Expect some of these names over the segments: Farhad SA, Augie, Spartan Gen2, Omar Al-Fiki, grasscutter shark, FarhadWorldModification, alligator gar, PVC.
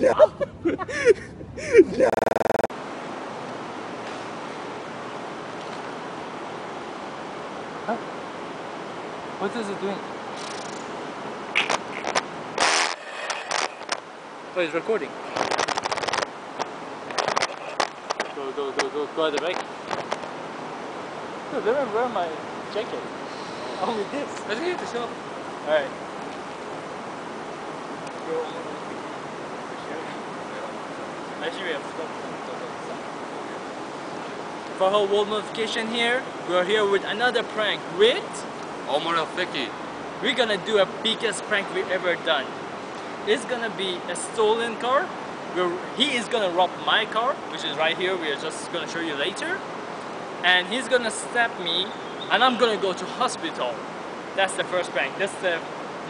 No. Huh? What is it doing? Oh, it's recording. Go at the back. Dude, let me wear my jacket. Only this. Let's get the show. Alright. Actually, we have stopped. Farhad World Modification here. We are here with another prank with Omar Al-Fiki. We're gonna do a biggest prank we've ever done. It's gonna be a stolen car. He is gonna rob my car, which is right here. We are just gonna show you later. And he's gonna stab me, and I'm gonna go to hospital. That's the first prank. That's the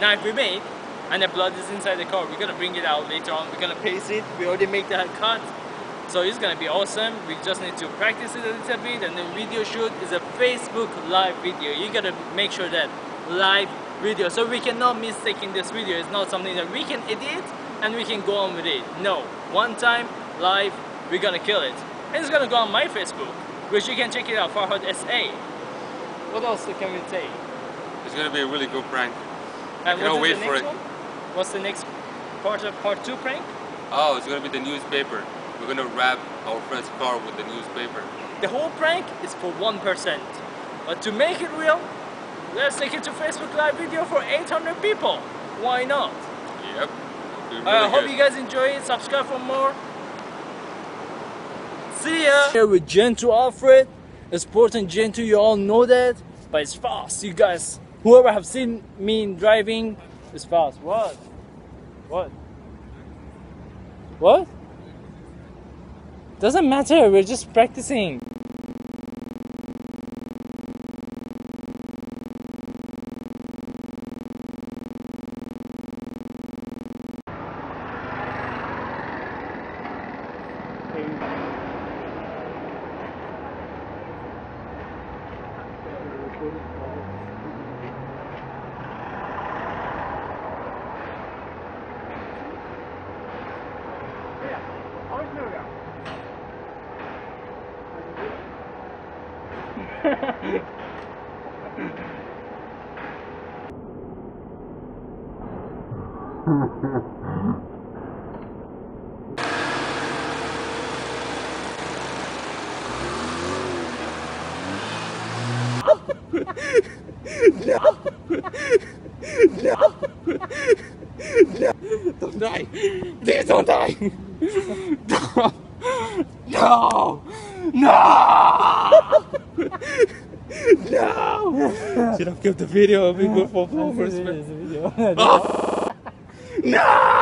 knife we made. And the blood is inside the car. We're gonna bring it out later on. We're gonna paste it. We already made that cut, so it's gonna be awesome. We just need to practice it a little bit, and the video shoot is a Facebook live video. You gotta make sure that live video, so we cannot mistake in this video. It's not something that we can edit and we can go on with it. No, one time live, we're gonna kill it, and it's gonna go on my Facebook, which you can check it out, Farhad SA. What else can we say? It's gonna be a really good prank. I cannot wait for it. What's the next part of part 2 prank? Oh, it's gonna be the newspaper. We're gonna wrap our friend's car with the newspaper. The whole prank is for 1%. But to make it real, let's take it to Facebook live video for 800 people. Why not? Yep. Really I hope you guys enjoy it. Subscribe for more. See ya! Here with Gen2 Alfred. It's Spartan Gen2, you all know that. But it's fast, you guys. Whoever have seen me in driving, it's fast. What? What? What? Doesn't matter, we're just practicing. No. Don't die. Please don't die. No. No. No. Should have kept the video. We go for first. No.